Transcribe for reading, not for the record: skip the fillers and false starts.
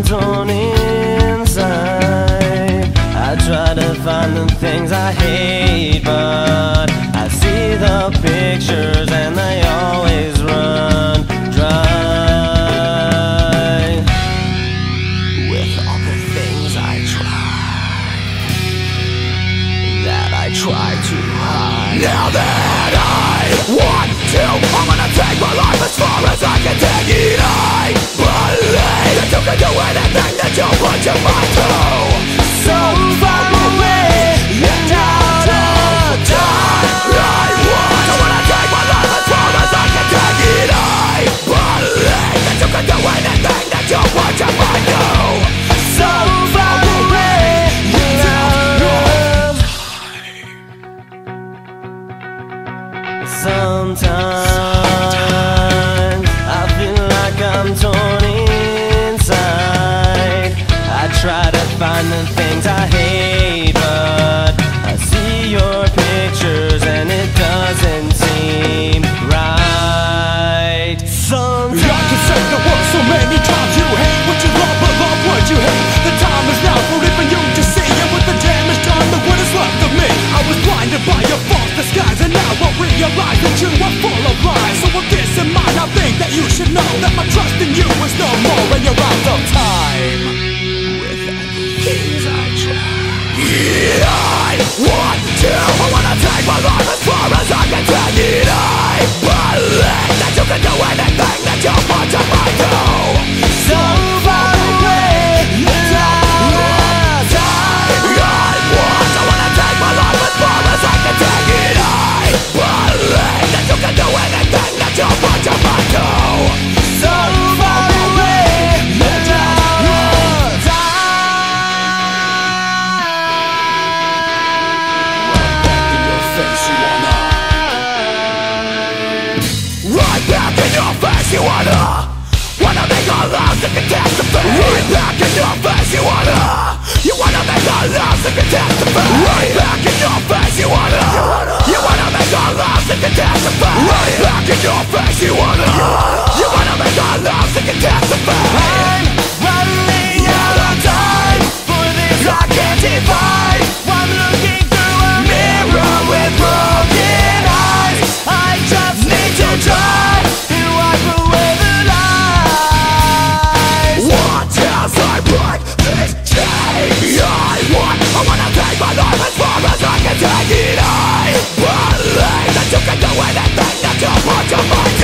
I'm torn inside. I try to find the things I hate, but I see the pictures and they always run dry. With all the things I try, that I try to hide, now that I want to, I'm gonna take my life as far as I can take it. I believe that you can do anything that you want your mind to. So far away and out of time, I want to, wanna take my life as far as I can take it. I believe that you can do anything that you want your mind to. So far away and out of time. Sometimes I feel like I'm torn inside. I try to find the things I hate, but I see your pictures and it doesn't seem right. Sometimes I can say the word so many times. You hate what you love, but love what you hate. The time is now for it for you to see, and with the damage done, the what is left of me. I was blinded by your false disguise, and now I realize that you are full of lies. So with this in mind, I think that you should know that my trust in you is no more, and you're out of time. With things I try, I want to, I wanna take my life as far as I can take it. I believe that you can do anything that you want to do. So far away, and out of time. I wanna take my life as far as I can take it. Believe that you can do anything that you want your mind to. So far away and out of time. Right back in your face you wanna, right back in your face you wanna make our lives a catastrophe. Right back in your face you wanna make our lives a catastrophe. Right back in your face you wanna make our lives a catastrophe. Right back in your face you wanna make our lives a catastrophe. I'm running out of time for this I can't divide. I'm looking through a mirror with broken eyes. I just need to try to wipe away the lies. What as I break this chain I wanna take my life as far as I can take it. I believe that you can do anything that you want your mind.